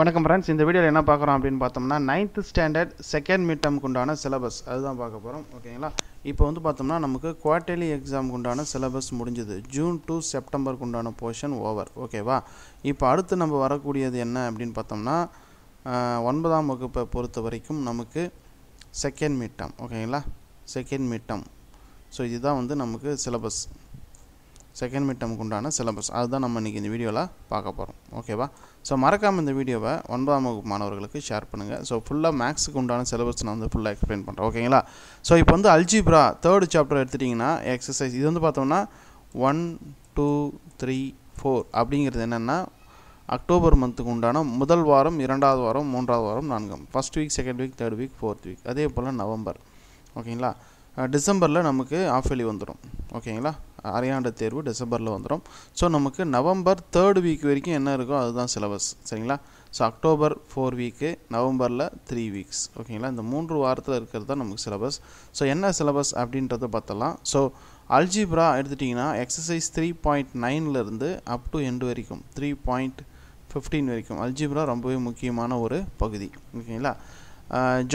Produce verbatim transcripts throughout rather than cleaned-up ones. வணக்கம் ஃப்ரெண்ட்ஸ், இந்த வீடியோவில் என்ன பார்க்குறோம் அப்படின்னு பார்த்தோம்னா ninth ஸ்டாண்டர்ட் செகண்ட் மிட் டேர்முக்கு உண்டான சிலபஸ் அதுதான் பார்க்க போகிறோம். ஓகேங்களா, இப்போ வந்து பார்த்தோம்னா நமக்கு குவார்டர்லி எக்ஸாமுக்கு உண்டான சிலபஸ் முடிஞ்சது. ஜூன் டு செப்டம்பருக்கு உண்டான போர்ஷன் ஓவர். ஓகேவா, இப்போ அடுத்து நம்ம வரக்கூடியது என்ன அப்படின்னு பார்த்தோம்னா ஒன்பதாம் வகுப்பை பொறுத்த வரைக்கும் நமக்கு செகண்ட் மிட் டேர்ம். ஓகேங்களா, செகண்ட் மிட் டேர்ம். ஸோ இதுதான் வந்து நமக்கு சிலபஸ், செகண்ட் மிட் டேர்முக்கு உண்டான சிலபஸ் அதுதான் நம்ம இன்றைக்கி இந்த வீடியோவில் பார்க்க போகிறோம். ஓகேவா, ஸோ மறக்காமல் இந்த வீடியோவை ஒன்பதாம் வகுப்பு மாணவர்களுக்கு ஷேர் பண்ணுங்கள். ஸோ ஃபுல்லாக மேக்ஸுக்கு உண்டான சிலபஸ் நான் வந்து ஃபுல்லாக எக்ஸ்பிளைன் பண்ணுறேன். ஓகேங்களா, ஸோ இப்போ வந்து அல்ஜிப்ரா தேர்டு சாப்டர் எடுத்துட்டிங்கன்னா எக்ஸசைஸ் இது வந்து பார்த்தோம்னா ஒன் டூ த்ரீ ஃபோர் அப்படிங்கிறது என்னென்னா அக்டோபர் மந்த்துக்கு உண்டான முதல் வாரம், இரண்டாவது வாரம், மூன்றாவது வாரம், நான்காம் first week, second week, third week, fourth week. அதே போல் நவம்பர். ஓகேங்களா, டிசம்பரில் நமக்கு ஆஃப்லி வந்துடும். ஓகேங்களா, அரையாண்டு தேர்வு டிசம்பரில் வந்துடும். ஸோ நமக்கு நவம்பர் தேர்ட் வீக் வரைக்கும் என்ன இருக்கோ அதுதான் சிலபஸ். சரிங்களா, ஸோ அக்டோபர் ஃபோர் வீக்கு, நவம்பரில் த்ரீ வீக்ஸ். ஓகேங்களா, இந்த மூன்று வாரத்தில் இருக்கிறது தான் நமக்கு சிலபஸ். ஸோ என்ன சிலபஸ் அப்படின்றத பார்த்தலாம். ஸோ அல்ஜிப்ரா எடுத்துட்டிங்கன்னா எக்ஸசைஸ் த்ரீ பாயிண்ட் நைன்லேருந்து அப் டு எண்டு வரைக்கும் த்ரீ பாயிண்ட் ஃபிஃப்டீன் வரைக்கும் அல்ஜிப்ரா ரொம்பவே முக்கியமான ஒரு பகுதி. ஓகேங்களா,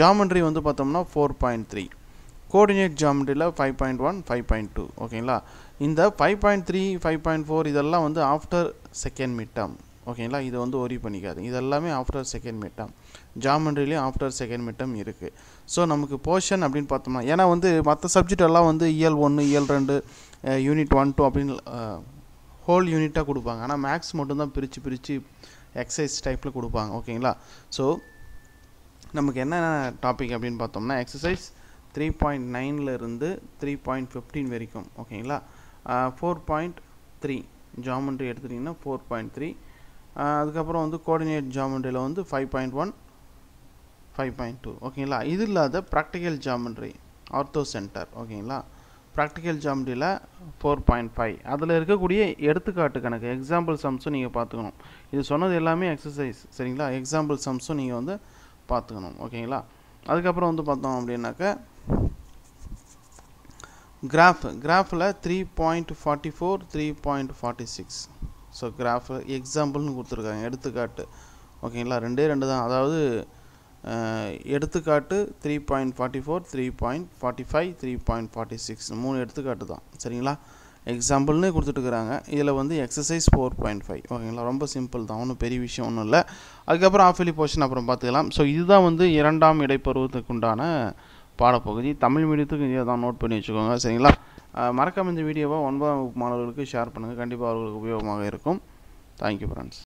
ஜாமெண்ட்ரி வந்து பார்த்தோம்னா ஃபோர் பாயிண்ட் த்ரீ, கோஆர்டினேட் ஜாமெண்ட்ரியில் five point one five point two ஓகேங்களா, இந்த five point three five point four இதெல்லாம் வந்து ஆஃப்டர் செகண்ட் மிட் டேர்ம். ஓகேங்களா, இது வந்து ஒரி பண்ணிக்காதுங்க, இதெல்லாமே ஆஃப்டர் செகண்ட் மிட் டேர்ம். ஜாமெண்ட்ரிலேயும் ஆஃப்டர் செகண்ட் மிட் டேர்ம் இருக்குது. ஸோ நமக்கு போர்ஷன் அப்படின்னு பார்த்தோம்னா ஏன்னா வந்து மற்ற சப்ஜெக்ட் எல்லாம் வந்து இயல் ஒன்று, இயல் ரெண்டு, யூனிட் ஒன் டூ அப்படின்னு ஹோல் யூனிட்டாக கொடுப்பாங்க. ஆனால் மேக்ஸ் மட்டும்தான் பிரித்து பிரித்து எக்ஸசைஸ் டைப்பில் கொடுப்பாங்க. ஓகேங்களா, ஸோ நமக்கு என்னென்ன டாபிக் அப்படின்னு பார்த்தோம்னா எக்ஸசைஸ் த்ரீ பாயிண்ட் நைன்லேருந்து த்ரீ பாயிண்ட் ஃபிஃப்டீன் வரைக்கும். ஓகேங்களா, ஃபோர் பாயிண்ட் த்ரீ ஜாமெண்ட்ரி எடுத்துட்டிங்கன்னா ஃபோர் பாயிண்ட் த்ரீ அதுக்கப்புறம் வந்து கோஆர்டினேட் ஜாமெண்ட்ரியில் வந்து five point one five point two ஓகேங்களா, இது இல்லாத ப்ராக்டிக்கல் ஜாமெண்ட்ரி ஆர்த்தோ சென்டர். ஓகேங்களா, ப்ராக்டிக்கல் ஜாமெண்ட்ரியில் ஃபோர் பாயிண்ட் ஃபைவ் அதில் இருக்கக்கூடிய எடுத்துக்காட்டு கணக்கு எக்ஸாம்பிள் சம்ஸும் நீங்கள் பார்த்துக்கணும். இது சொன்னது எல்லாமே எக்ஸசைஸ். சரிங்களா, எக்ஸாம்பிள் சம்ஸும் நீங்கள் வந்து பார்த்துக்கணும். ஓகேங்களா, அதுக்கப்புறம் வந்து பார்த்தோம் அப்படின்னாக்கா கிராஃப் கிராஃபில் three point forty four three point forty six so graph எக்ஸாம்பிள்னு கொடுத்துருக்காங்க, எடுத்துக்காட்டு. ஓகேங்களா, ரெண்டே ரெண்டு தான், அதாவது எடுத்துக்காட்டு three point forty four three point forty five three point forty six மூணு எடுத்துக்காட்டு தான். சரிங்களா, எக்ஸாம்பிள்னு கொடுத்துட்டுருக்குறாங்க. இதில் வந்து எக்ஸசைஸ் ஃபோர் பாயிண்ட் ஃபைவ் ஓகேங்களா, ரொம்ப சிம்பிள் தான், ஒன்றும் பெரிய விஷயம் ஒன்றும் இல்லை. அதுக்கப்புறம் ஆஃப்லி போர்ஷன் அப்புறம் பார்த்துக்கலாம். ஸோ இதுதான் வந்து இரண்டாம் இடைப்பருவத்துக்கு உண்டான பாடப்பகுதி. தமிழ் மீடியத்துக்கு இதை தான் நோட் பண்ணி வச்சுக்கோங்க. சரிங்களா, மறக்காம இந்த வீடியோவை ஒன்பதாம் வகுப்பு மாணவர்களுக்கு ஷேர் பண்ணுங்கள், கண்டிப்பாக அவர்களுக்கு உபயோகமாக இருக்கும். Thank you friends.